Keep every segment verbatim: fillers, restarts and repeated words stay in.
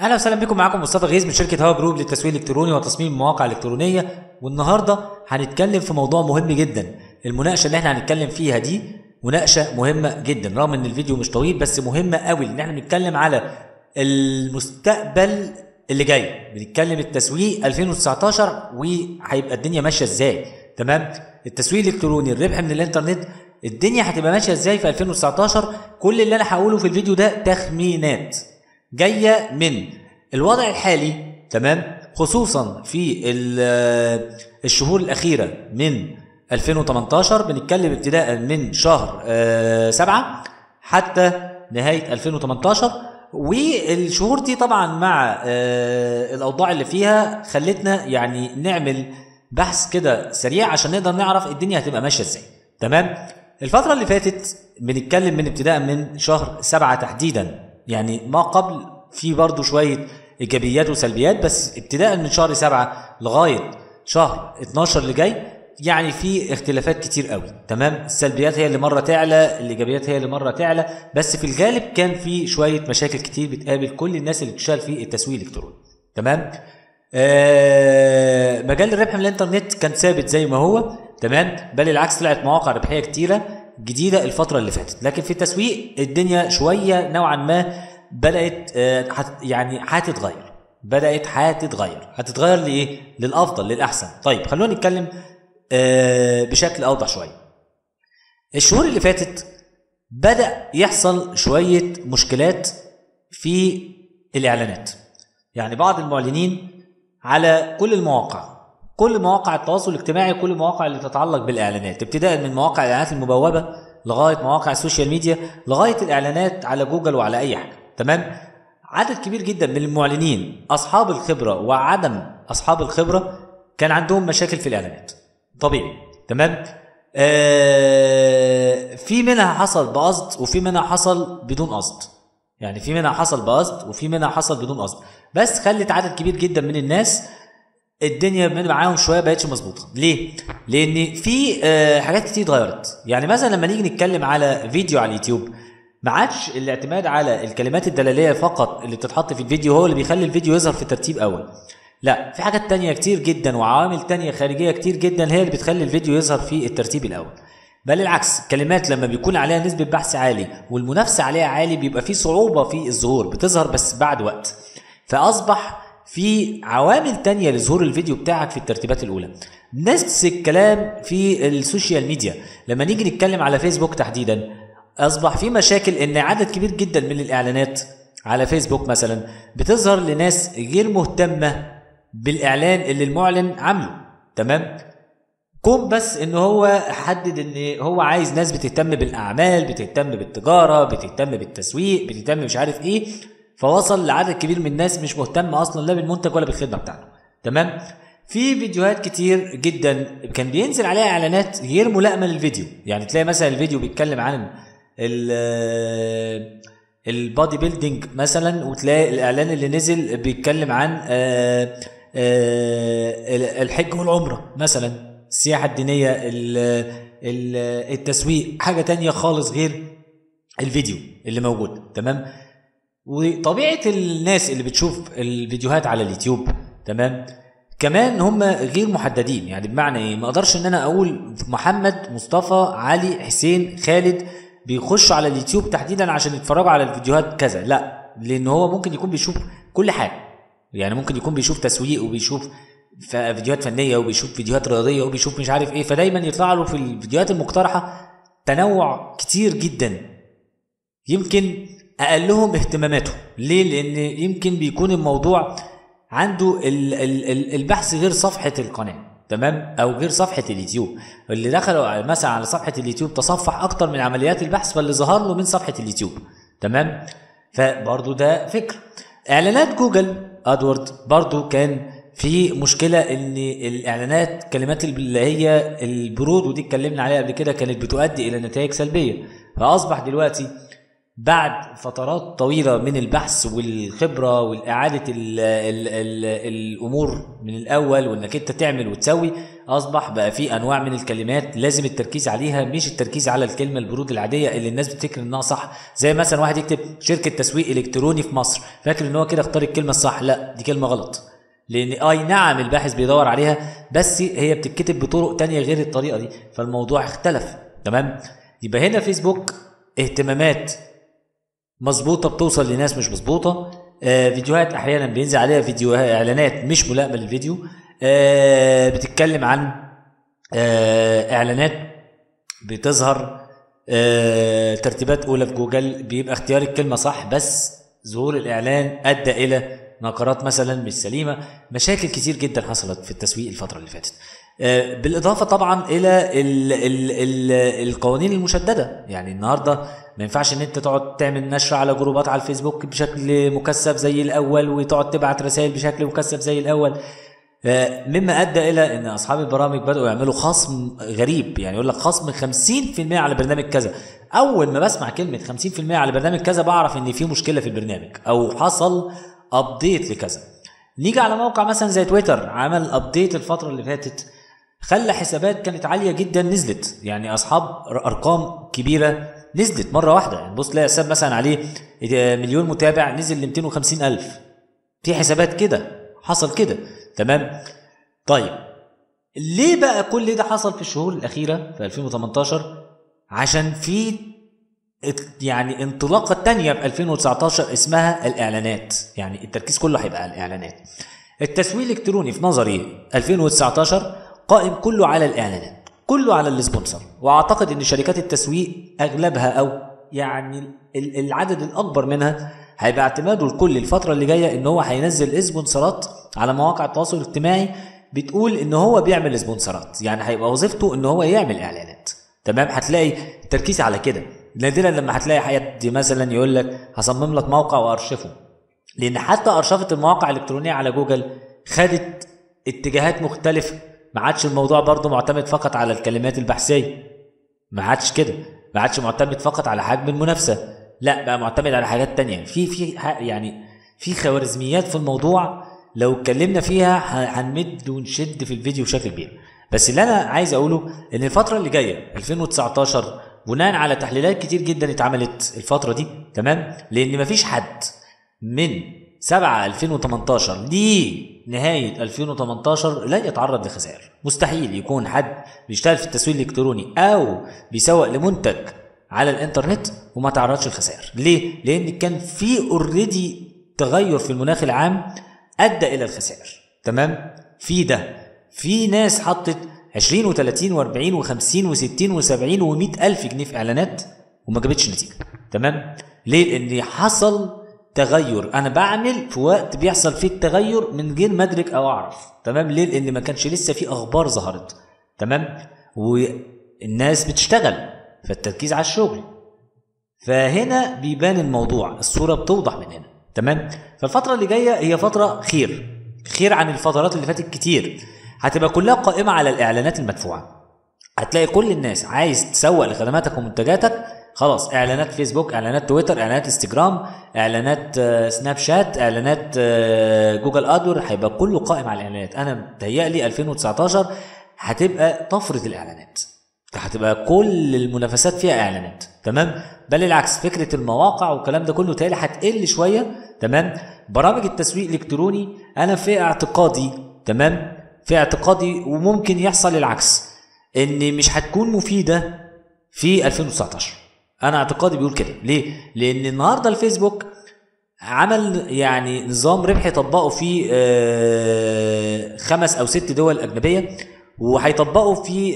اهلا وسهلا بكم. معاكم مصطفى غيز من شركه هوا جروب للتسويق الالكتروني وتصميم المواقع الالكترونيه، والنهارده هنتكلم في موضوع مهم جدا. المناقشه اللي احنا هنتكلم فيها دي مناقشه مهمه جدا، رغم ان الفيديو مش طويل بس مهمه قوي، ان احنا بنتكلم على المستقبل اللي جاي، بنتكلم التسويق ألفين وتسعتاشر وهيبقى الدنيا ماشيه ازاي. تمام، التسويق الالكتروني، الربح من الانترنت، الدنيا هتبقى ماشيه ازاي في ألفين وتسعتاشر. كل اللي انا هقوله في الفيديو ده تخمينات جايه من الوضع الحالي، تمام، خصوصا في الشهور الاخيره من ألفين وتمنتاشر، بنتكلم ابتداء من شهر سبعة حتى نهايه ألفين وتمنتاشر. والشهور دي طبعا مع الاوضاع اللي فيها خلتنا يعني نعمل بحث كده سريع عشان نقدر نعرف الدنيا هتبقى ماشيه ازاي. تمام، الفتره اللي فاتت بنتكلم من ابتداء من شهر سبعة تحديدا، يعني ما قبل في برضو شوية إيجابيات وسلبيات، بس ابتداء من شهر سبعة لغاية شهر اتناشر اللي جاي يعني في اختلافات كتير قوي. تمام، السلبيات هي اللي مرة تعلى، الإيجابيات هي اللي مرة تعلى، بس في الغالب كان في شوية مشاكل كتير بتقابل كل الناس اللي بتشتغل في التسويق الإلكتروني. تمام، آه مجال الربح من الإنترنت كان ثابت زي ما هو، تمام، بل العكس، طلعت مواقع ربحية كتيرة جديده الفتره اللي فاتت، لكن في التسويق الدنيا شويه نوعا ما بدات يعني هتتغير، بدات هتتغير هتتغير لايه؟ للافضل، للاحسن. طيب خلونا نتكلم بشكل اوضح شويه. الشهور اللي فاتت بدا يحصل شويه مشكلات في الاعلانات، يعني بعض المعلنين على كل المواقع، كل مواقع التواصل الاجتماعي، كل المواقع اللي تتعلق بالاعلانات، ابتداء من مواقع الاعلانات المبوبه لغايه مواقع السوشيال ميديا، لغايه الاعلانات على جوجل وعلى اي حاجه. تمام، عدد كبير جدا من المعلنين اصحاب الخبره وعدم اصحاب الخبره كان عندهم مشاكل في الاعلانات، طبيعي. تمام، آه في منها حصل بقصد وفي منها حصل بدون قصد، يعني في منها حصل بقصد وفي منها حصل بدون قصد، بس خلت عدد كبير جدا من الناس الدنيا معاهم شويه بقتش مظبوطه. ليه؟ لان في حاجات كتير اتغيرت، يعني مثلا لما نيجي نتكلم على فيديو على اليوتيوب، ما عادش الاعتماد على الكلمات الدلاليه فقط اللي بتتحط في الفيديو هو اللي بيخلي الفيديو يظهر في ترتيب اول، لا، في حاجات تانية كتير جدا وعوامل تانية خارجيه كتير جدا هي اللي بتخلي الفيديو يظهر في الترتيب الاول. بل العكس، الكلمات لما بيكون عليها نسبه بحث عالي والمنافسه عليها عالي بيبقى في صعوبه في الظهور، بتظهر بس بعد وقت، فاصبح في عوامل تانية لظهور الفيديو بتاعك في الترتيبات الأولى. نفس الكلام في السوشيال ميديا، لما نيجي نتكلم على فيسبوك تحديدا، أصبح في مشاكل إن عدد كبير جدا من الإعلانات على فيسبوك مثلا بتظهر لناس غير مهتمة بالإعلان اللي المعلن عامله. تمام؟ كون بس إن هو حدد إن هو عايز ناس بتهتم بالأعمال، بتهتم بالتجارة، بتهتم بالتسويق، بتهتم مش عارف إيه، فوصل لعدد كبير من الناس مش مهتم اصلا لا بالمنتج ولا بالخدمه بتاعته. تمام، في فيديوهات كتير جدا كان بينزل عليها اعلانات غير ملائمه للفيديو، يعني تلاقي مثلا الفيديو بيتكلم عن البادي بيلدينج مثلا، وتلاقي الاعلان اللي نزل بيتكلم عن الحج والعمره مثلا، السياحه الدينيه، التسويق، حاجه تانية خالص غير الفيديو اللي موجود. تمام، وطبيعه الناس اللي بتشوف الفيديوهات على اليوتيوب، تمام، كمان هم غير محددين، يعني بمعنى ايه؟ ما اقدرش ان انا اقول محمد، مصطفى، علي، حسين، خالد بيخشوا على اليوتيوب تحديدا عشان يتفرجوا على الفيديوهات كذا، لا، لان هو ممكن يكون بيشوف كل حاجه، يعني ممكن يكون بيشوف تسويق وبيشوف فيديوهات فنيه وبيشوف فيديوهات رياضيه وبيشوف مش عارف ايه، فدايما يطلع له في الفيديوهات المقترحه تنوع كتير جدا يمكن اقلهم اهتماماته. ليه؟ لان يمكن بيكون الموضوع عنده ال ال البحث غير صفحه القناه، تمام، او غير صفحه اليوتيوب. اللي دخلوا مثلا على صفحه اليوتيوب تصفح اكتر من عمليات البحث، فاللي ظهر له من صفحه اليوتيوب. تمام، فبرضه ده فكر. اعلانات جوجل ادورد برضه كان في مشكله، ان الاعلانات كلمات اللي هي البرود ودي اتكلمنا عليها قبل كده كانت بتؤدي الى نتائج سلبيه، فاصبح دلوقتي بعد فترات طويلة من البحث والخبرة والإعادة ال ال ال الأمور من الأول، وإنك أنت تعمل وتسوي، اصبح بقى في انواع من الكلمات لازم التركيز عليها، مش التركيز على الكلمه البرود العاديه اللي الناس بتفكر انها صح. زي مثلا واحد يكتب شركه تسويق الكتروني في مصر، فاكر ان هو كده اختار الكلمه الصح، لا دي كلمه غلط، لان اي نعم الباحث بيدور عليها بس هي بتتكتب بطرق تانية غير الطريقه دي، فالموضوع اختلف. تمام، يبقى هنا فيسبوك اهتمامات مظبوطه بتوصل لناس مش مظبوطه، آه فيديوهات احيانا بينزل عليها فيديوهات اعلانات مش ملائمه للفيديو، آه بتتكلم عن آه اعلانات بتظهر، آه ترتيبات اولى في جوجل، بيبقى اختيار الكلمه صح بس ظهور الاعلان ادى الى نقرات مثلا مش سليمه. مشاكل كتير جدا حصلت في التسويق الفتره اللي فاتت، آه بالاضافه طبعا الى ال ال ال القوانين المشدده. يعني النهارده ما ينفعش ان انت تقعد تعمل نشر على جروبات على الفيسبوك بشكل مكثف زي الاول، وتقعد تبعت رسائل بشكل مكثف زي الاول، مما ادى الى ان اصحاب البرامج بداوا يعملوا خصم غريب. يعني يقول لك خصم خمسين في المية على برنامج كذا. اول ما بسمع كلمه خمسين في المية على برنامج كذا بعرف ان في مشكله في البرنامج او حصل ابديت لكذا. نيجي على موقع مثلا زي تويتر، عمل ابديت الفتره اللي فاتت خلى حسابات كانت عاليه جدا نزلت، يعني اصحاب ارقام كبيره نزلت مره واحده. يعني بص تلاقي حساب مثلا عليه مليون متابع نزل ل مئتين وخمسين الف، في حسابات كده حصل كده. تمام، طيب ليه بقى كل ده حصل في الشهور الاخيره في ألفين وتمنتاشر؟ عشان في يعني انطلاقه تانية في ألفين وتسعتاشر اسمها الاعلانات. يعني التركيز كله هيبقى على الاعلانات. التسويق الالكتروني في نظري ألفين وتسعتاشر قائم كله على الاعلانات، كله على السبونسر، واعتقد ان شركات التسويق اغلبها او يعني العدد الاكبر منها هيبقى اعتماده الكل الفتره اللي جايه ان هو هينزل سبونسرات على مواقع التواصل الاجتماعي بتقول ان هو بيعمل سبونسرات، يعني هيبقى وظيفته ان هو يعمل اعلانات. تمام، هتلاقي تركيز على كده. نادرا لما هتلاقي حد مثلا يقول لك هصمم لك موقع وارشفه، لان حتى ارشفه المواقع الالكترونيه على جوجل خدت اتجاهات مختلفه. ما عادش الموضوع برضه معتمد فقط على الكلمات البحثيه، ما عادش كده، ما عادش معتمد فقط على حجم المنافسه، لا بقى معتمد على حاجات تانية. في في يعني في خوارزميات في الموضوع لو اتكلمنا فيها هنمد ونشد في الفيديو بشكل كبير. بس اللي انا عايز اقوله ان الفتره اللي جايه ألفين وتسعتاشر بناء على تحليلات كتير جدا اتعملت الفتره دي، تمام، لان مفيش حد من سبعة ألفين وتمنتاشر لنهايه ألفين وتمنتاشر لا يتعرض لخسائر. مستحيل يكون حد بيشتغل في التسويق الالكتروني او بيسوق لمنتج على الانترنت وما تعرضش لخسائر. ليه؟ لان كان في اوريدي تغير في المناخ العام ادى الى الخسائر. تمام، في ده في ناس حطت عشرين وتلاتين واربعين وخمسين وستين وسبعين ومية الف جنيه في اعلانات وما جابتش نتيجه. تمام، ليه؟ لان حصل تغير. انا بعمل في وقت بيحصل فيه التغير من غير ما ادرك او اعرف. تمام، ليه؟ لان ما كانش لسه في اخبار ظهرت. تمام، والناس بتشتغل فالتركيز على الشغل، فهنا بيبان الموضوع، الصورة بتوضح من هنا. تمام، فالفترة اللي جاية هي فترة خير، خير عن الفترات اللي فاتت كتير، هتبقى كلها قائمة على الإعلانات المدفوعة. هتلاقي كل الناس عايز تسوق لخدماتك ومنتجاتك، خلاص إعلانات فيسبوك، إعلانات تويتر، إعلانات انستجرام، إعلانات سناب شات، إعلانات جوجل أدور، هيبقى كله قائم على الإعلانات. أنا متهيألي ألفين وتسعتاشر هتبقى طفرة الإعلانات، هتبقى كل المنافسات فيها اعلانات. تمام، بل العكس، فكره المواقع والكلام ده كله تالي هتقل شويه. تمام، برامج التسويق الالكتروني انا في اعتقادي، تمام، في اعتقادي وممكن يحصل العكس، ان مش هتكون مفيده في ألفين وتسعتاشر. انا اعتقادي بيقول كده. ليه؟ لان النهارده الفيسبوك عمل يعني نظام ربح طبقه في خمس او ست دول اجنبيه، وهيطبقوا في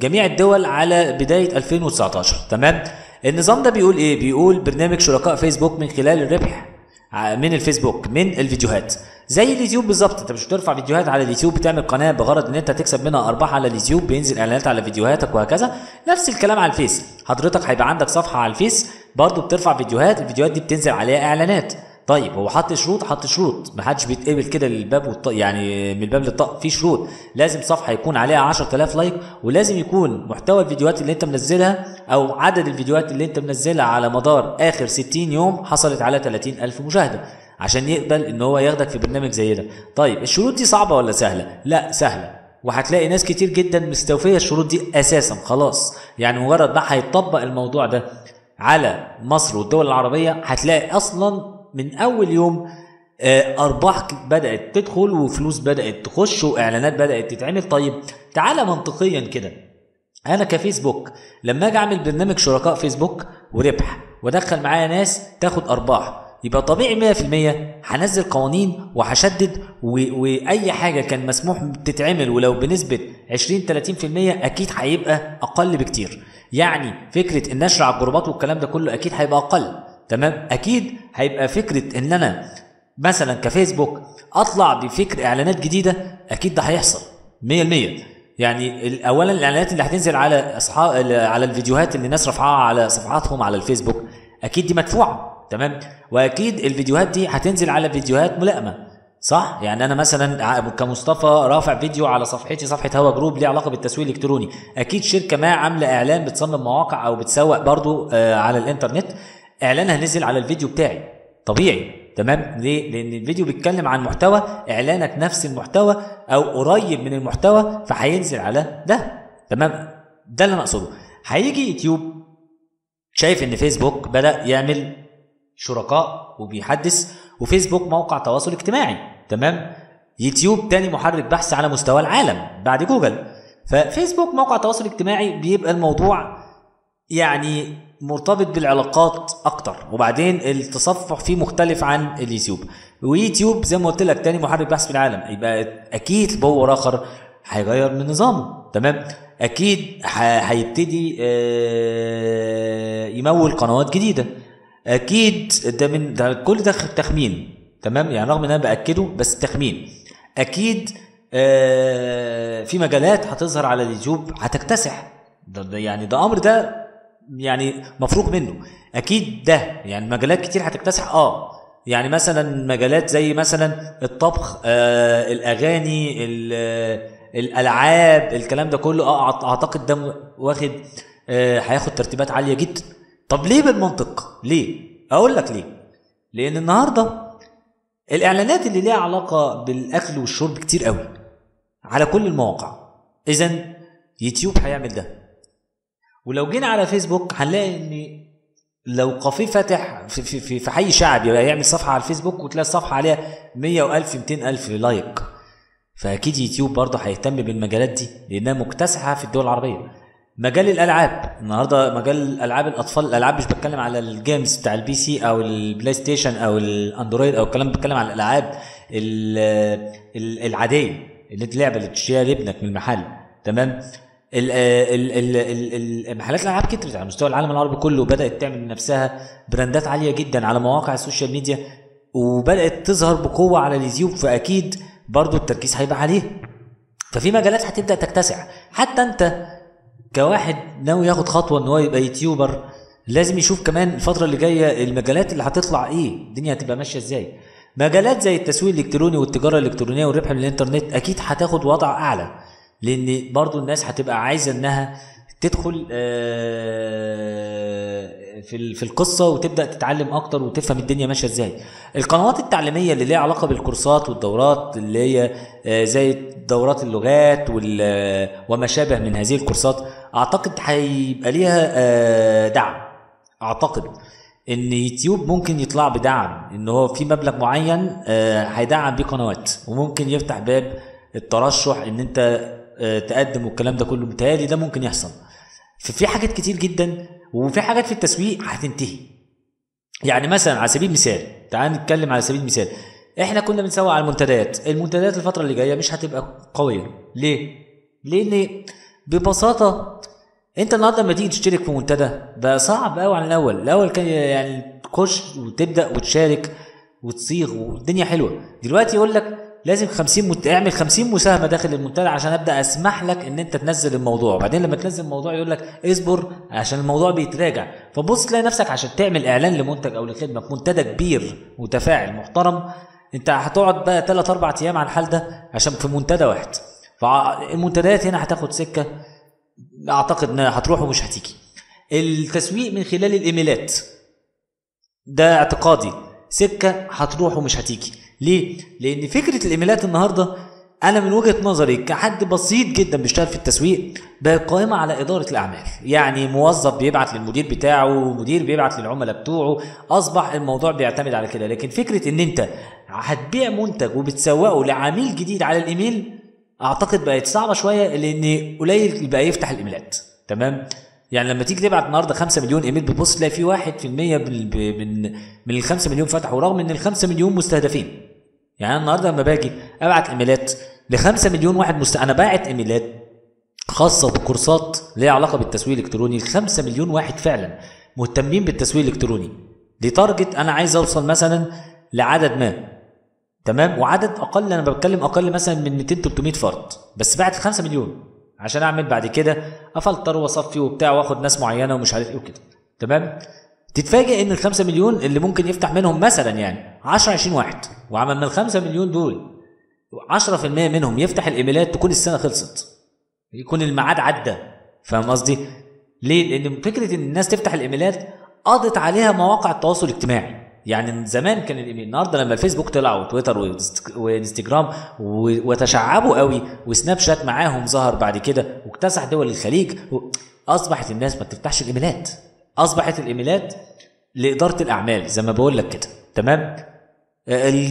جميع الدول على بداية ألفين وتسعتاشر. تمام، النظام ده بيقول ايه؟ بيقول برنامج شركاء فيسبوك من خلال الربح من الفيسبوك من الفيديوهات، زي اليوتيوب بالظبط. انت مش بترفع فيديوهات على اليوتيوب بتعمل قناة بغرض ان انت تكسب منها ارباح على اليوتيوب، بينزل اعلانات على فيديوهاتك وهكذا. نفس الكلام على الفيس، حضرتك هيبقى عندك صفحة على الفيس برضو بترفع فيديوهات، الفيديوهات دي بتنزل عليها اعلانات. طيب هو حط شروط؟ حط شروط، محدش بيتقبل كده للباب والطق، يعني من الباب للطق. في شروط، لازم صفحه يكون عليها عشرة آلاف لايك، ولازم يكون محتوى الفيديوهات اللي انت منزلها او عدد الفيديوهات اللي انت منزلها على مدار اخر ستين يوم حصلت على تلاتين الف مشاهده عشان يقبل ان هو ياخدك في برنامج زي ده. طيب الشروط دي صعبه ولا سهله؟ لا سهله، وهتلاقي ناس كتير جدا مستوفيه الشروط دي اساسا خلاص. يعني مجرد ما هيطبق الموضوع ده على مصر والدول العربيه هتلاقي اصلا من اول يوم ارباح بدات تدخل وفلوس بدات تخش واعلانات بدات تتعمل. طيب تعالى منطقيا كده، انا كفيسبوك لما اجي اعمل برنامج شركاء فيسبوك وربح وادخل معايا ناس تاخد ارباح، يبقى طبيعي مية في المية هنزل قوانين وهشدد، واي حاجه كان مسموح تتعمل ولو بنسبه عشرين تلاتين في المية اكيد هيبقى اقل بكتير. يعني فكره النشر على الجروبات والكلام ده كله اكيد هيبقى اقل، تمام؟ اكيد هيبقى فكره ان انا مثلا كفيسبوك اطلع بفكر اعلانات جديده اكيد ده هيحصل مية في المية. يعني اولا الاعلانات اللي هتنزل على اصحاب على الفيديوهات اللي الناس رفعها على صفحاتهم على الفيسبوك اكيد دي مدفوعه، تمام؟ واكيد الفيديوهات دي هتنزل على فيديوهات ملائمه، صح؟ يعني انا مثلا كمصطفى رافع فيديو على صفحتي، صفحه هوا جروب ليه علاقه بالتسويق الالكتروني، اكيد شركه ما عامله اعلان بتصمم مواقع او بتسوق برضو على الانترنت، اعلان هنزل على الفيديو بتاعي طبيعي، تمام؟ ليه؟ لان الفيديو بيتكلم عن محتوى، اعلانك نفس المحتوى او قريب من المحتوى فهينزل على ده، تمام؟ ده اللي انا اقصده. هيجي يوتيوب شايف ان فيسبوك بدا يعمل شركاء وبيحدث، وفيسبوك موقع تواصل اجتماعي، تمام؟ يوتيوب تاني محرك بحث على مستوى العالم بعد جوجل، ففيسبوك موقع تواصل اجتماعي بيبقى الموضوع يعني مرتبط بالعلاقات اكتر، وبعدين التصفح فيه مختلف عن اليوتيوب. ويوتيوب زي ما قلت لك تاني محرك بحث في العالم، يبقى اكيد بور اخر هيغير من نظامه، تمام؟ اكيد هيبتدي يمول قنوات جديده، اكيد ده من ده كل ده تخمين، تمام؟ يعني رغم ان انا باكده بس تخمين. اكيد في مجالات هتظهر على اليوتيوب هتكتسح، ده يعني ده امر ده يعني مفروغ منه اكيد، ده يعني مجالات كتير هتكتسح. اه يعني مثلا مجالات زي مثلا الطبخ، آه الاغاني، الالعاب، الكلام ده كله، اه اعتقد ده واخد آه هياخد ترتيبات عاليه جدا. طب ليه بالمنطق؟ ليه؟ اقول لك ليه. لان النهارده الاعلانات اللي ليها علاقه بالاكل والشرب كتير قوي على كل المواقع، اذا يوتيوب هيعمل ده. ولو جينا على فيسبوك هنلاقي ان لو قفي فاتح في, في, في حي شعبي يعمل صفحه على الفيسبوك وتلاقي الصفحه عليها مية والف ميتين الف لايك، فاكيد يوتيوب برضه هيهتم بالمجالات دي لانها مكتسحه في الدول العربيه. مجال الالعاب النهارده، مجال العاب الاطفال، الالعاب مش بتكلم على الجيمز بتاع البي سي او البلاي ستيشن او الاندرويد او الكلام، بتكلم على الالعاب العاديه اللي اللعبه اللي بتشتريها لابنك من المحل، تمام؟ المحلات الالعاب كترت على مستوى العالم العربي كله، بدات تعمل لنفسها براندات عاليه جدا على مواقع السوشيال ميديا وبدات تظهر بقوه على اليوتيوب، فاكيد برضو التركيز هيبقى عليه. ففي مجالات هتبدا تتسع. حتى انت كواحد ناوي ياخد خطوه ان هو يبقى يوتيوبر لازم يشوف كمان الفتره اللي جايه المجالات اللي هتطلع ايه، الدنيا هتبقى ماشيه ازاي. مجالات زي التسويق الالكتروني والتجاره الالكترونيه والربح من الانترنت اكيد هتاخد وضع اعلى، لان برضو الناس هتبقى عايزه انها تدخل في في القصه وتبدا تتعلم اكتر وتفهم الدنيا ماشيه ازاي. القنوات التعليميه اللي ليها علاقه بالكورسات والدورات اللي هي زي دورات اللغات وما شابه من هذه الكورسات اعتقد هيبقى ليها دعم. اعتقد ان يوتيوب ممكن يطلع بدعم ان هو في مبلغ معين هيدعم بيه قنوات، وممكن يفتح باب الترشح ان انت تقدم والكلام ده كله، متهيألي ده ممكن يحصل. ففي حاجات كتير جدا، وفي حاجات في التسويق هتنتهي. يعني مثلا على سبيل المثال، تعال نتكلم على سبيل المثال، احنا كنا بنسوق على المنتديات، المنتديات الفتره اللي جايه مش هتبقى قويه. ليه؟ لان ببساطه انت النهارده لما تيجي تشترك في منتدى بقى صعب قوي عن الاول، الاول كان يعني تخش وتبدا وتشارك وتصيغ والدنيا حلوه، دلوقتي يقول لك لازم خمسين مت... اعمل خمسين مساهمه داخل المنتدى عشان ابدا اسمح لك ان انت تنزل الموضوع، وبعدين لما تنزل الموضوع يقول لك اصبر عشان الموضوع بيتراجع، فبص تلاقي نفسك عشان تعمل اعلان لمنتج او لخدمه في منتدى كبير متفاعل محترم انت هتقعد بقى ثلاث اربع ايام على الحال ده عشان في منتدى واحد. فالمنتديات هنا هتاخد سكه اعتقد انها هتروح ومش هتيجي. التسويق من خلال الايميلات ده اعتقادي سكه هتروح ومش هتيجي. ليه؟ لأن فكرة الإيميلات النهاردة انا من وجهه نظري كحد بسيط جدا بيشتغل في التسويق بقى قائمه على اداره الاعمال، يعني موظف بيبعت للمدير بتاعه ومدير بيبعت للعملاء بتوعه، اصبح الموضوع بيعتمد على كده. لكن فكره ان انت هتبيع منتج وبتسوقه لعميل جديد على الايميل اعتقد بقت صعبه شويه، لان قليل بقى يفتح الايميلات. تمام، يعني لما تيجي تبعت النهارده خمسة مليون ايميل بتبص تلاقي في واحد في المية من من ال خمسة مليون فتحوا، رغم ان ال خمسة مليون مستهدفين. يعني انا النهارده لما باجي ابعت ايميلات ل خمسة مليون واحد مست... انا باعت ايميلات خاصه بكورسات ليها علاقه بالتسويق الالكتروني ل خمسة مليون واحد فعلا مهتمين بالتسويق الالكتروني، لتارجت انا عايز اوصل مثلا لعدد ما. تمام، وعدد اقل، انا بتكلم اقل مثلا من مئتين تلتمية فرد، بس بعت خمسة مليون عشان اعمل بعد كده افلتر واصفي وبتاع واخد ناس معينه ومش عارف ايه وكده. تمام، تتفاجئ ان ال خمسة مليون اللي ممكن يفتح منهم مثلا يعني عشرة عشرين واحد، وعمل من ال خمسة مليون دول عشرة في المية منهم يفتح الايميلات تكون السنه خلصت، يكون الميعاد عدى. فاهم قصدي؟ ليه؟ لان فكره ان الناس تفتح الايميلات قضت عليها مواقع التواصل الاجتماعي. يعني زمان كان الايميل، النهارده لما الفيسبوك طلع وتويتر وانستجرام وتشعبوا قوي وسناب شات معاهم ظهر بعد كده واكتسح دول الخليج، اصبحت الناس ما بتفتحش الايميلات، اصبحت الايميلات لاداره الاعمال زي ما بقول لك كده. تمام،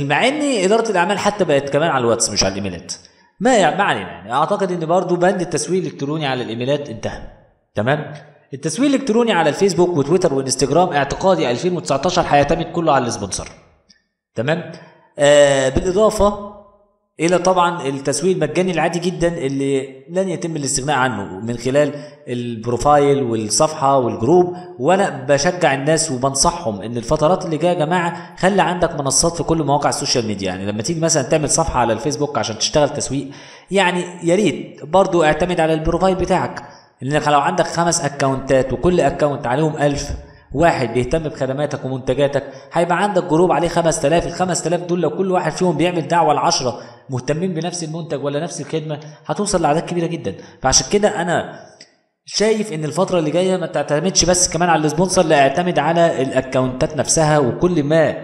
مع ان اداره الاعمال حتى بقت كمان على الواتس مش على الايميلات. ما يعني يعني اعتقد ان برضو بند التسويق الالكتروني على الايميلات انتهى. تمام، التسويق الالكتروني على الفيسبوك وتويتر وانستجرام اعتقادي ألفين وتسعتاشر هيعتمد كله على السبونسر. تمام، آه بالاضافه الى طبعا التسويق المجاني العادي جدا اللي لن يتم الاستغناء عنه من خلال البروفايل والصفحه والجروب. وانا بشجع الناس وبنصحهم ان الفترات اللي جايه يا جماعه خلي عندك منصات في كل مواقع السوشيال ميديا. يعني لما تيجي مثلا تعمل صفحه على الفيسبوك عشان تشتغل تسويق، يعني يا ريت برضو اعتمد على البروفايل بتاعك، لانك لو عندك خمس اكونتات وكل اكونت عليهم ألف واحد بيهتم بخدماتك ومنتجاتك، هيبقى عندك جروب عليه خمسة آلاف، ال خمسة آلاف دول لو كل واحد فيهم بيعمل دعوه لعشرة مهتمين بنفس المنتج ولا نفس الخدمه هتوصل لاعداد كبيره جدا. فعشان كده انا شايف ان الفتره اللي جايه ما تعتمدش بس كمان على السبونسر، لا اعتمد على الاكونتات نفسها وكل ما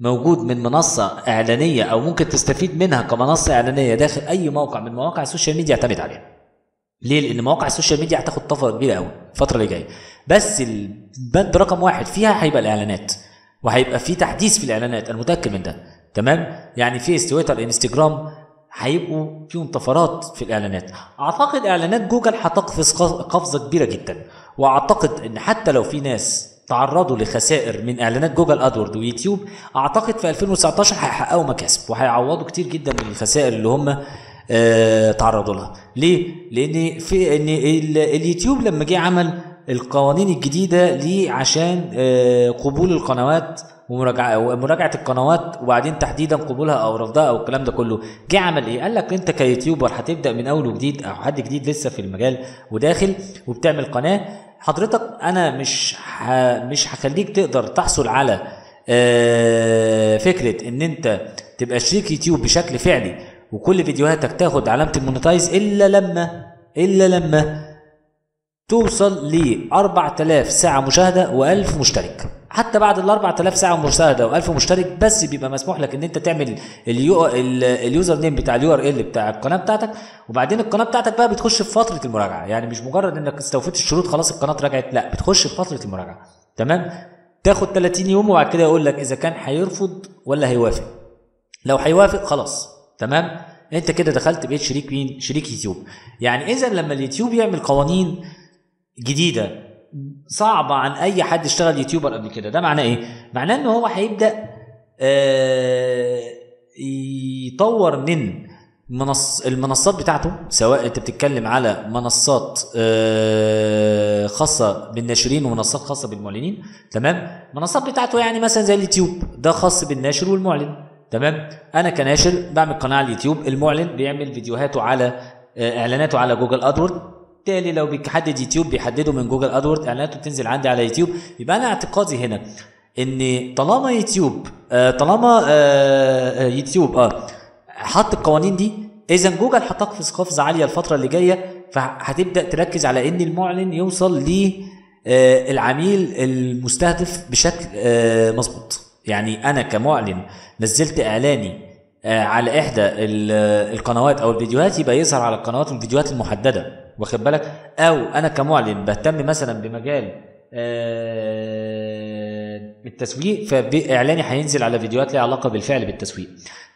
موجود من منصه اعلانيه او ممكن تستفيد منها كمنصه اعلانيه داخل اي موقع من مواقع السوشيال ميديا اعتمد عليها. ليه؟ لان مواقع السوشيال ميديا هتاخد طفره كبيره قوي الفتره اللي جايه، بس البند رقم واحد فيها هيبقى الاعلانات، وهيبقى في تحديث في الاعلانات، انا متاكد من ده. تمام، يعني في تويتر انستجرام هيبقوا فيهم طفرات في الاعلانات. اعتقد اعلانات جوجل هتقفز قفزه كبيره جدا، واعتقد ان حتى لو في ناس تعرضوا لخسائر من اعلانات جوجل ادورد ويوتيوب، اعتقد في ألفين وتسعتاشر هيحققوا مكاسب وهيعوضوا كتير جدا من الخسائر اللي هم آه تعرضوا لها. ليه؟ لان في ان اليوتيوب لما جه عمل القوانين الجديده ليه عشان آه قبول القنوات ومراجعه ومراجعه القنوات وبعدين تحديدا قبولها او رفضها او الكلام ده كله، جه عمل ايه؟ قال لك انت كيوتيوبر هتبدا من اول وجديد او حد جديد لسه في المجال وداخل وبتعمل قناه، حضرتك انا مش ح... مش هخليك تقدر تحصل على آه فكره ان انت تبقى شريك يوتيوب بشكل فعلي وكل فيديوهاتك تاخد علامه المونتايز الا لما الا لما توصل ل أربعة آلاف ساعه مشاهده وألف مشترك. حتى بعد ال أربعة آلاف ساعه مشاهده وألف مشترك بس بيبقى مسموح لك ان انت تعمل اليو اليوزر نيم بتاع اليو ار ال بتاع القناه بتاعتك، وبعدين القناه بتاعتك بقى بتخش في فتره المراجعه. يعني مش مجرد انك استوفيت الشروط خلاص القناه رجعت، لا بتخش في فتره المراجعه. تمام، تاخد ثلاثين يوم وبعد كده يقول لك اذا كان هيرفض ولا هيوافق. لو هيوافق خلاص تمام، انت كده دخلت بقيت شريك مين؟ شريك يوتيوب. يعني اذا لما اليوتيوب يعمل قوانين جديده صعبه عن اي حد اشتغل يوتيوبر قبل كده، ده معناه ايه؟ معناه ان هو هيبدا آه يطور من منص المنصات بتاعته، سواء انت بتتكلم على منصات آه خاصه بالناشرين ومنصات خاصه بالمعلنين. تمام، منصات بتاعته يعني مثلا زي اليوتيوب ده خاص بالناشر والمعلن. تمام، انا كناشر بعمل قناه على اليوتيوب، المعلن بيعمل فيديوهاته على اعلاناته على جوجل ادورد، بالتالي لو بيحدد يوتيوب بيحدده من جوجل ادورد، اعلاناته بتنزل عندي على يوتيوب. يبقى انا اعتقادي هنا ان طالما يوتيوب آه طالما آه يوتيوب اه حط القوانين دي، اذا جوجل هتقفز قفزه عاليه الفتره اللي جايه، فهتبدا تركز على ان المعلن يوصل للعميل آه المستهدف بشكل آه مظبوط. يعني انا كمعلن نزلت اعلاني على إحدى القنوات أو الفيديوهات يبقى يظهر على القنوات الفيديوهات المحددة، واخد بالك؟ أو أنا كمعلن بهتم مثلا بمجال التسويق فإعلاني هينزل على فيديوهات ليها علاقة بالفعل بالتسويق.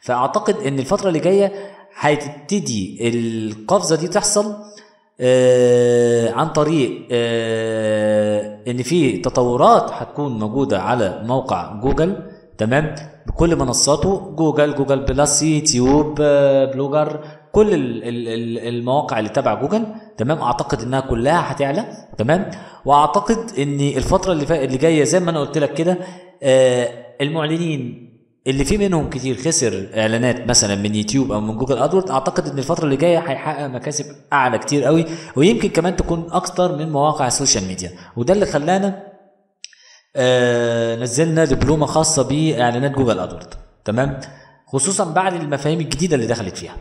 فأعتقد إن الفترة اللي جاية هتبتدي القفزة دي تحصل عن طريق إن في تطورات هتكون موجودة على موقع جوجل، تمام؟ بكل منصاته، جوجل، جوجل بلس، يوتيوب، بلوجر، كل المواقع اللي تبع جوجل، تمام؟ اعتقد انها كلها هتعلى، تمام؟ واعتقد ان الفتره اللي اللي جايه زي ما انا قلت لك كده، المعلنين اللي في منهم كتير خسر اعلانات مثلا من يوتيوب او من جوجل ادورد، اعتقد ان الفتره اللي جايه هيحقق مكاسب اعلى كتير قوي، ويمكن كمان تكون اكتر من مواقع السوشيال ميديا. وده اللي خلانا آه نزلنا دبلومه خاصه باعلانات جوجل ادورد، تمام؟ خصوصا بعد المفاهيم الجديده اللي دخلت فيها.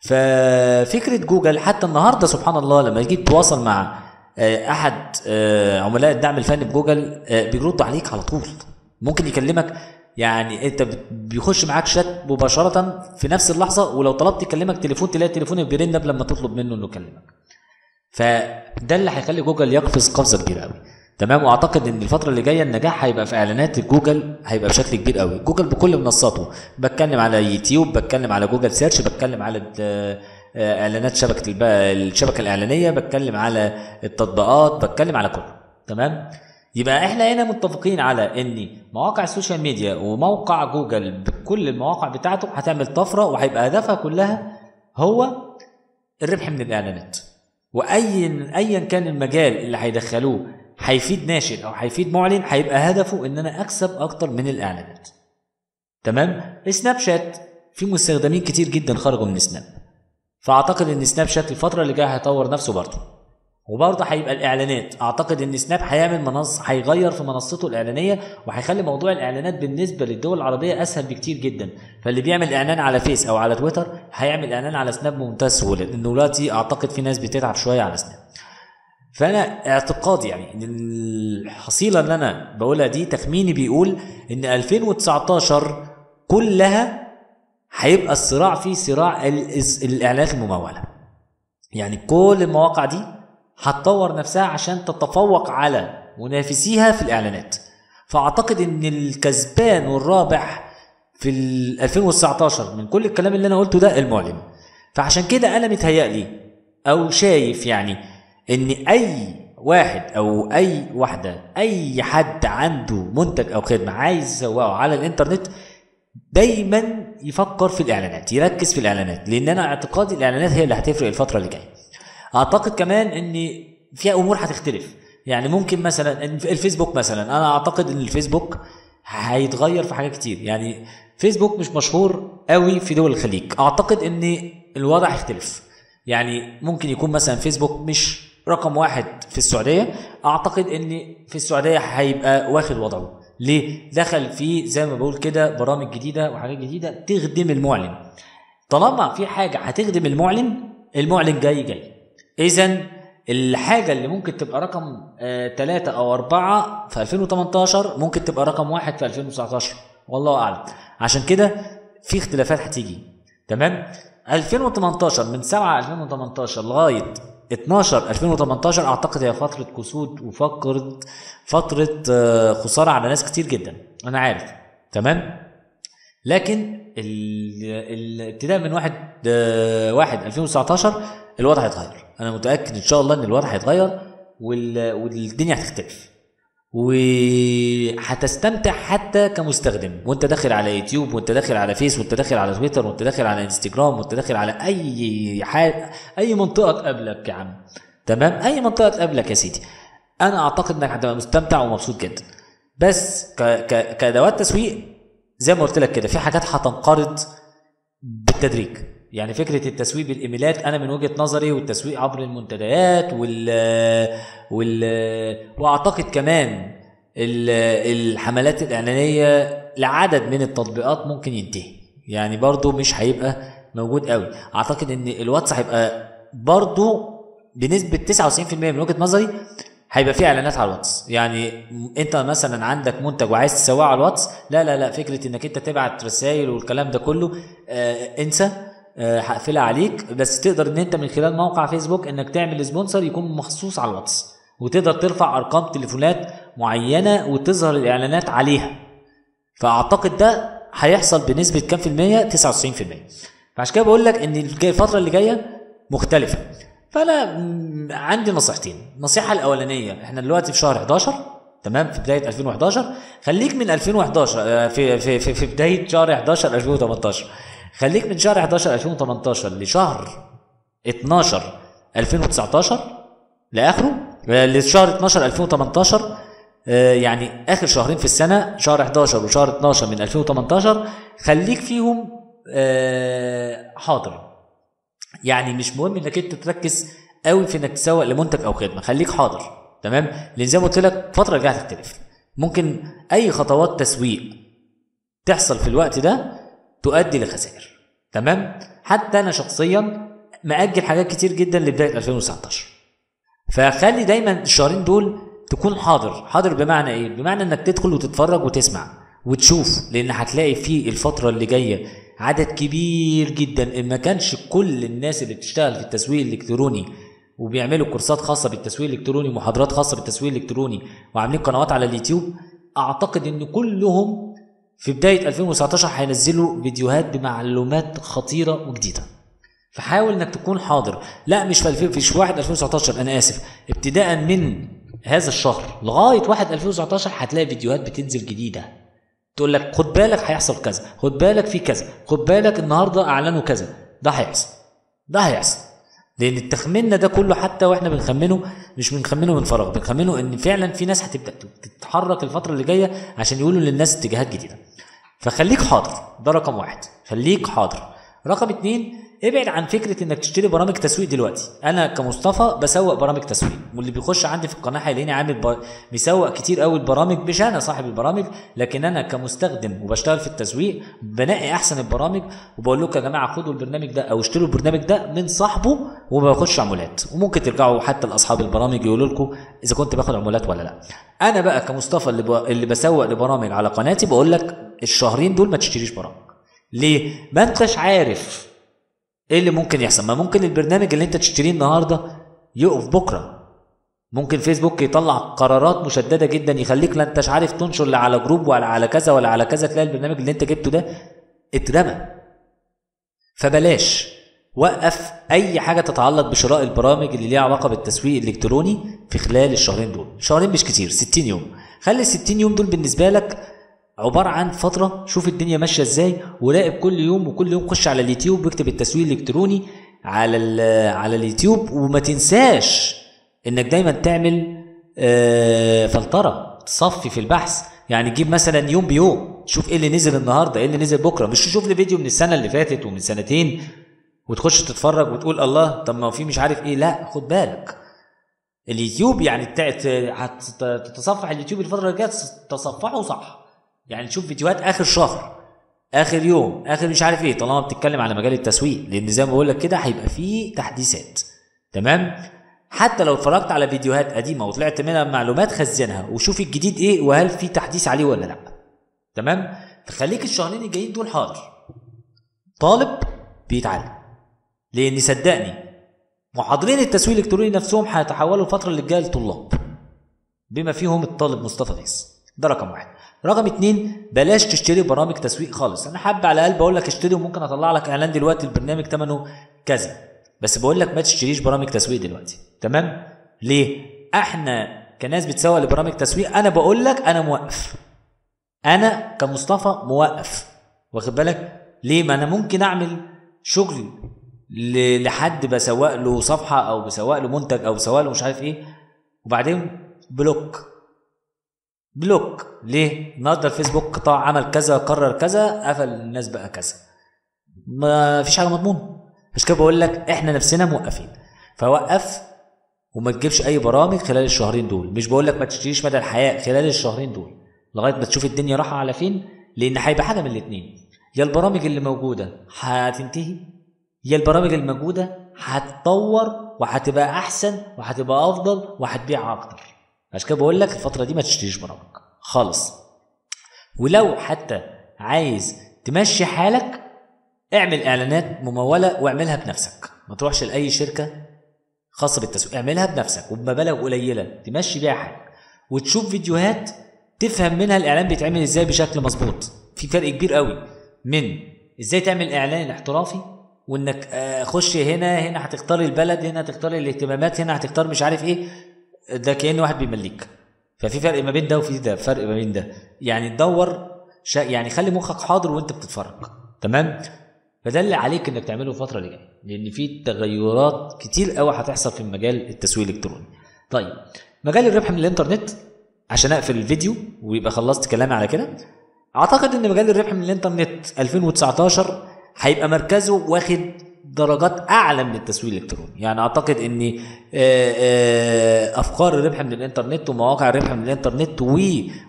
ففكره جوجل حتى النهارده سبحان الله لما جيت تواصل مع آه احد آه عملاء الدعم الفني بجوجل آه بيردوا عليك على طول، ممكن يكلمك يعني انت بيخش معاك شات مباشره في نفس اللحظه، ولو طلبت يكلمك تليفون تلاقي تليفونه بيرن قبل ما تطلب منه انه يكلمك. فده اللي هيخلي جوجل يقفز قفزه كبيره قوي، تمام؟ واعتقد ان الفتره اللي جايه النجاح هيبقى في اعلانات جوجل، هيبقى بشكل كبير قوي. جوجل بكل منصاته، بتكلم على يوتيوب، بتكلم على جوجل سيرش، بتكلم على اعلانات شبكه الشبكه الاعلانيه، بتكلم على التطبيقات، بتكلم على كله، تمام؟ يبقى احنا هنا متفقين على ان مواقع السوشيال ميديا وموقع جوجل بكل المواقع بتاعته هتعمل طفره، وهيبقى هدفها كلها هو الربح من الاعلانات. واي ايا كان المجال اللي هيدخلوه هيفيد ناشر او هيفيد معلن، هيبقى هدفه ان انا اكسب اكتر من الاعلانات، تمام؟ سناب شات في مستخدمين كتير جدا خرجوا من سناب، فاعتقد ان سناب شات الفتره اللي جايه هيطور نفسه برضه، وبرضه هيبقى الاعلانات. اعتقد ان سناب هيعمل منصه، هيغير في منصته الاعلانيه، وهيخلي موضوع الاعلانات بالنسبه للدول العربيه اسهل بكتير جدا. فاللي بيعمل اعلان على فيس او على تويتر هيعمل اعلان على سناب بمنتهى السهوله، لان دلوقتي اعتقد في ناس بتتعب شويه على سناب. فانا اعتقادي يعني ان الحصيله اللي انا بقولها دي تخميني بيقول ان ألفين وتسعتاشر كلها هيبقى الصراع فيه صراع الاعلانات المموله. يعني كل المواقع دي هتطور نفسها عشان تتفوق على منافسيها في الاعلانات. فاعتقد ان الكسبان والرابح في ألفين وتسعتاشر من كل الكلام اللي انا قلته ده المعلن. فعشان كده انا متهيألي او شايف يعني ان اي واحد او اي واحدة اي حد عنده منتج او خدمة عايز يسوقه على الانترنت دايما يفكر في الاعلانات، يركز في الاعلانات، لان انا اعتقادي الاعلانات هي اللي هتفرق الفترة اللي جاية. اعتقد كمان ان فيها امور هتختلف، يعني ممكن مثلا الفيسبوك مثلا، انا اعتقد ان الفيسبوك هيتغير في حاجات كتير. يعني فيسبوك مش مشهور قوي في دول الخليج، اعتقد ان الوضع هيختلف. يعني ممكن يكون مثلا فيسبوك مش رقم واحد في السعودية، اعتقد ان في السعودية هيبقى واخد وضعه. ليه؟ دخل فيه زي ما بقول كده برامج جديدة وحاجات جديدة تخدم المعلن. طالما في حاجة هتخدم المعلن، المعلن جاي جاي. اذا الحاجة اللي ممكن تبقى رقم ثلاثة او أربعة في ألفين وتمنتاشر ممكن تبقى رقم واحد في ألفين وتسعتاشر، والله اعلم. عشان كده في اختلافات هتيجي، تمام؟ ألفين وتمنتاشر من سبعة ألفين وتمنتاشر لغاية اتناشر ألفين وتمنتاشر اعتقد هي فتره كسود وفقره فتره خساره على ناس كتير جدا، انا عارف، تمام؟ لكن الابتداء من واحد واحد ألفين وتسعتاشر الوضع هيتغير، انا متاكد ان شاء الله ان الوضع هيتغير والدنيا هتختلف، وهتستمتع حتى كمستخدم وانت داخل على يوتيوب وانت داخل على فيس وانت داخل على تويتر وانت داخل على انستجرام وانت داخل على اي حاجه، اي منطقه تقابلك يا عم، تمام؟ اي منطقه تقابلك يا سيدي، انا اعتقد انك هتبقى مستمتع ومبسوط جدا. بس ك ك كادوات تسويق زي ما قلت لك كده في حاجات هتنقرض بالتدريج. يعني فكره التسويق بالايميلات انا من وجهه نظري، والتسويق عبر المنتديات وال وال واعتقد كمان الحملات الاعلانيه لعدد من التطبيقات ممكن ينتهي، يعني برضو مش هيبقى موجود قوي. اعتقد ان الواتس هيبقى برضو بنسبه تسعة وتسعين في المية من وجهه نظري هيبقى فيه اعلانات على الواتس. يعني انت مثلا عندك منتج وعايز تسويه على الواتس، لا لا لا فكره انك انت تبعت رسائل والكلام ده كله آه انسى، هقفلها آه عليك. بس تقدر ان انت من خلال موقع فيسبوك انك تعمل سبونسر يكون مخصوص على الواتس، وتقدر ترفع ارقام تليفونات معينه وتظهر الاعلانات عليها. فاعتقد ده هيحصل بنسبه كام في الميه؟ تسعة وتسعين في الميه. فعشان كده بقول لك ان الفتره اللي جايه مختلفه. فانا عندي نصيحتين. النصيحه الاولانيه، احنا دلوقتي في شهر حداشر، تمام، في بدايه ألفين وحداشر. خليك من ألفين وحداشر في في في, في بدايه شهر حداشر ألفين وتمنتاشر، خليك من شهر حداشر ألفين وتمنتاشر لشهر اتناشر ألفين وتسعتاشر لاخره، لشهر اتناشر ألفين وتمنتاشر، يعني اخر شهرين في السنه، شهر حداشر وشهر اتناشر من ألفين وتمنتاشر، خليك فيهم حاضر. يعني مش مهم انك انت تركز قوي في انك تسوق لمنتج او خدمه، خليك حاضر، تمام؟ لان زي ما قلت لك الفتره الجايه هتختلف. ممكن اي خطوات تسويق تحصل في الوقت ده تؤدي لخسائر، تمام؟ حتى انا شخصيا مأجل حاجات كتير جدا لبدايه ألفين وتسعتاشر. فخلي دايما الشهرين دول تكون حاضر. حاضر بمعنى ايه؟ بمعنى انك تدخل وتتفرج وتسمع وتشوف، لان هتلاقي في الفتره اللي جايه عدد كبير جدا، ان ما كانش كل الناس اللي بتشتغل في التسويق الالكتروني وبيعملوا كورسات خاصه بالتسويق الالكتروني ومحاضرات خاصه بالتسويق الالكتروني وعاملين قنوات على اليوتيوب، اعتقد ان كلهم في بدايه ألفين وتسعتاشر هينزلوا فيديوهات بمعلومات خطيره وجديده. فحاول انك تكون حاضر. لا مش في واحد ألفين وتسعتاشر، انا اسف، ابتداء من هذا الشهر لغايه واحد ألفين وتسعتاشر هتلاقي فيديوهات بتنزل جديده تقول لك خد بالك هيحصل كذا، خد بالك في كذا، خد بالك النهارده اعلنوا كذا، ده هيحصل، ده هيحصل. لان التخميننا ده كله حتى واحنا بنخمنه مش بنخمنه من فراغ، بنخمنه ان فعلا في ناس هتبدا تتحرك الفتره اللي جايه عشان يقولوا للناس اتجاهات جديده. فخليك حاضر، ده رقم واحد، خليك حاضر. رقم اتنين، ابعد عن فكره انك تشتري برامج تسويق دلوقتي. انا كمصطفى بسوق برامج تسويق، واللي بيخش عندي في القناه هيلاقيني عامل بيسوق كتير قوي البرامج. مش انا صاحب البرامج، لكن انا كمستخدم وبشتغل في التسويق بنقي احسن البرامج وبقول لكم يا جماعه خدوا البرنامج ده او اشتروا البرنامج ده من صاحبه وما باخدش عمولات. وممكن ترجعوا حتى لاصحاب البرامج يقولوا لكم اذا كنت باخد عمولات ولا لا. انا بقى كمصطفى اللي, ب... اللي بسوق لبرامج على قناتي بقول لك الشهرين دول ما تشتريش برامج. ليه؟ ما انتش عارف ايه اللي ممكن يحصل. ما ممكن البرنامج اللي انت تشتريه النهارده يقف بكره، ممكن فيسبوك يطلع قرارات مشدده جدا يخليك لا انتش عارف تنشر لا على جروب ولا على كذا ولا على كذا، تلاقي البرنامج اللي انت جبته ده اترمى. فبلاش، وقف اي حاجه تتعلق بشراء البرامج اللي ليها علاقه بالتسويق الالكتروني في خلال الشهرين دول. شهرين مش كتير، ستين يوم. خلي ال ستين يوم دول بالنسبه لك عبارة عن فترة شوف الدنيا ماشية ازاي، وراقب كل يوم، وكل يوم خش على اليوتيوب واكتب التسويق الالكتروني على على اليوتيوب. وما تنساش انك دايما تعمل آه فلترة، تصفي في البحث. يعني تجيب مثلا يوم بيوم، شوف ايه اللي نزل النهارده، ايه اللي نزل بكره، مش تشوف لي فيديو من السنة اللي فاتت ومن سنتين وتخش تتفرج وتقول الله طب ما في مش عارف ايه. لا خد بالك اليوتيوب، يعني هتتصفح اليوتيوب الفترة اللي جاية تصفحه صح. يعني تشوف فيديوهات اخر شهر، اخر يوم، اخر مش عارف ايه، طالما بتتكلم على مجال التسويق، لان زي ما بقول لك كده هيبقى فيه تحديثات، تمام؟ حتى لو اتفرجت على فيديوهات قديمه وطلعت منها معلومات خزنها وشوف الجديد ايه وهل في تحديث عليه ولا لا، تمام؟ فخليك الشهرين الجايين دول حاضر. طالب بيتعلم، لان صدقني محاضرين التسويق الالكتروني نفسهم هيتحولوا الفتره اللي جايه لطلاب، بما فيهم الطالب مصطفى غيز. ده رقم واحد. رقم اتنين، بلاش تشتري برامج تسويق خالص. انا حابب على القلب اقول لك اشتري، وممكن اطلع لك اعلان دلوقتي البرنامج ثمنه كذا، بس بقول لك ما تشتريش برامج تسويق دلوقتي، تمام؟ ليه؟ احنا كناس بتسوق لبرامج تسويق، انا بقول لك انا موقف، انا كمصطفى موقف، واخد بالك؟ ليه؟ ما انا ممكن اعمل شغل لحد بسوق له صفحه او بسوق له منتج او بسوق له مش عارف ايه، وبعدين بلوك بلوك. ليه؟ النهارده الفيسبوك قطاع عمل كذا، قرر كذا، قفل الناس بقى كذا، ما فيش حاجه مضمونه. عشان كده بقول لك احنا نفسنا موقفين. فوقف وما تجيبش اي برامج خلال الشهرين دول. مش بقول لك ما تشتريش مدى الحياه، خلال الشهرين دول لغايه ما تشوف الدنيا رايحه على فين، لان هيبقى حاجه من الاثنين، يا البرامج اللي موجوده هتنتهي، يا البرامج اللي موجوده هتتطور وهتبقى احسن وهتبقى افضل وهتبيع اكتر. عشان كده بقول لك الفترة دي ما تشتريش برامج خالص. ولو حتى عايز تمشي حالك اعمل اعلانات ممولة واعملها بنفسك، ما تروحش لأي شركة خاصة بالتسويق، اعملها بنفسك وبمبالغ قليلة تمشي بيها حالك، وتشوف فيديوهات تفهم منها الاعلان بيتعمل ازاي بشكل مظبوط. في فرق كبير قوي من ازاي تعمل اعلان احترافي وانك اخش هنا هنا هتختار البلد، هنا هتختار الاهتمامات، هنا هتختار مش عارف ايه، ده كأن واحد بيمليك. ففي فرق ما بين ده وفي ده، فرق ما بين ده يعني تدور شا... يعني خلي مخك حاضر وانت بتتفرج، تمام؟ فده اللي عليك انك تعمله الفتره اللي جايه، لان في تغيرات كتير قوي هتحصل في مجال التسويق الالكتروني. طيب مجال الربح من الانترنت عشان اقفل الفيديو ويبقى خلصت كلامي على كده. اعتقد ان مجال الربح من الانترنت ألفين وتسعتاشر هيبقى مركزه واخد درجات اعلى من التسويق الالكتروني، يعني اعتقد ان افكار الربح من الانترنت ومواقع الربح من الانترنت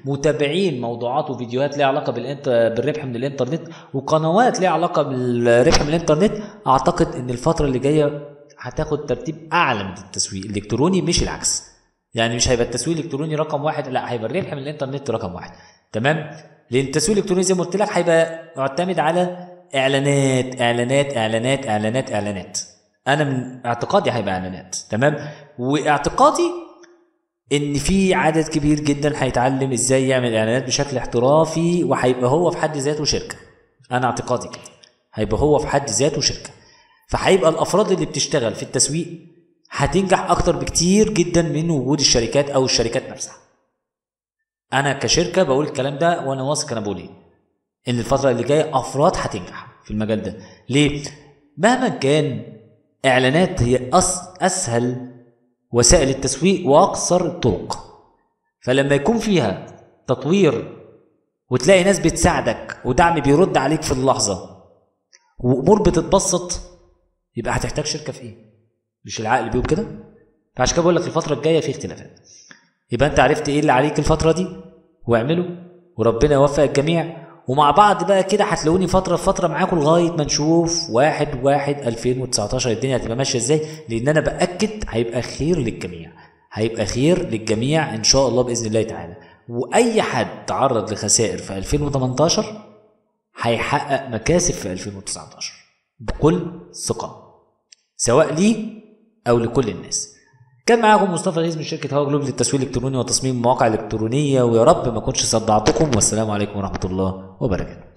ومتابعين موضوعات وفيديوهات ليها علاقه بالربح من الانترنت وقنوات ليها علاقه بالربح من الانترنت، اعتقد ان الفتره اللي جايه هتاخد ترتيب اعلى من التسويق الالكتروني مش العكس. يعني مش هيبقى التسويق الالكتروني رقم واحد، لا هيبقى الربح من الانترنت رقم واحد، تمام؟ لان التسويق الالكتروني زي ما قلت لك هيبقى معتمد على اعلانات اعلانات اعلانات اعلانات اعلانات. انا من اعتقادي هيبقى اعلانات، تمام؟ واعتقادي ان في عدد كبير جدا هيتعلم ازاي يعمل اعلانات بشكل احترافي، وهيبقى هو في حد ذاته شركه. انا اعتقادي كده هيبقى هو في حد ذاته شركه، فهيبقى الافراد اللي بتشتغل في التسويق هتنجح اكتر بكتير جدا من وجود الشركات او الشركات نفسها. انا كشركه بقول الكلام ده وانا واثق انا بقول ايه، ان الفتره اللي جايه افراد هتنجح في المجال ده. ليه؟ مهما كان اعلانات هي اسهل وسائل التسويق واقصر الطرق، فلما يكون فيها تطوير وتلاقي ناس بتساعدك ودعم بيرد عليك في اللحظه وامور بتتبسط، يبقى هتحتاج شركه في ايه؟ مش العقل بيقول كده؟ فعشان كده بقول لك الفتره الجايه في اختلافات. يبقى انت عرفت ايه اللي عليك الفتره دي واعمله، وربنا يوفق الجميع. ومع بعض بقى كده هتلاقوني فتره فتره معاكم لغايه ما نشوف واحد واحد ألفين وتسعتاشر الدنيا هتبقى ماشيه ازاي، لان انا باكد هيبقى خير للجميع، هيبقى خير للجميع ان شاء الله باذن الله تعالى. واي حد تعرض لخسائر في ألفين وتمنتاشر هيحقق مكاسب في ألفين وتسعتاشر بكل ثقه، سواء ليه او لكل الناس. كان معاكم مصطفى غيز من شركة هوا جلوب للتسويق الالكتروني وتصميم مواقع الكترونية، ويا رب ما كنتش صدعتكم، والسلام عليكم ورحمة الله وبركاته.